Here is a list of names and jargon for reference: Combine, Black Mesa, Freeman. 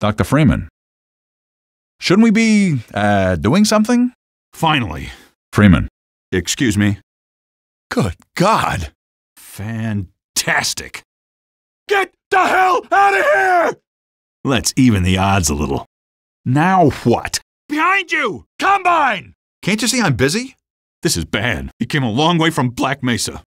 Dr. Freeman. Shouldn't we be, doing something? Finally. Freeman. Excuse me. Good God. Fantastic. Get the hell out of here! Let's even the odds a little. Now what? Behind you! Combine! Can't you see I'm busy? This is bad. You came a long way from Black Mesa.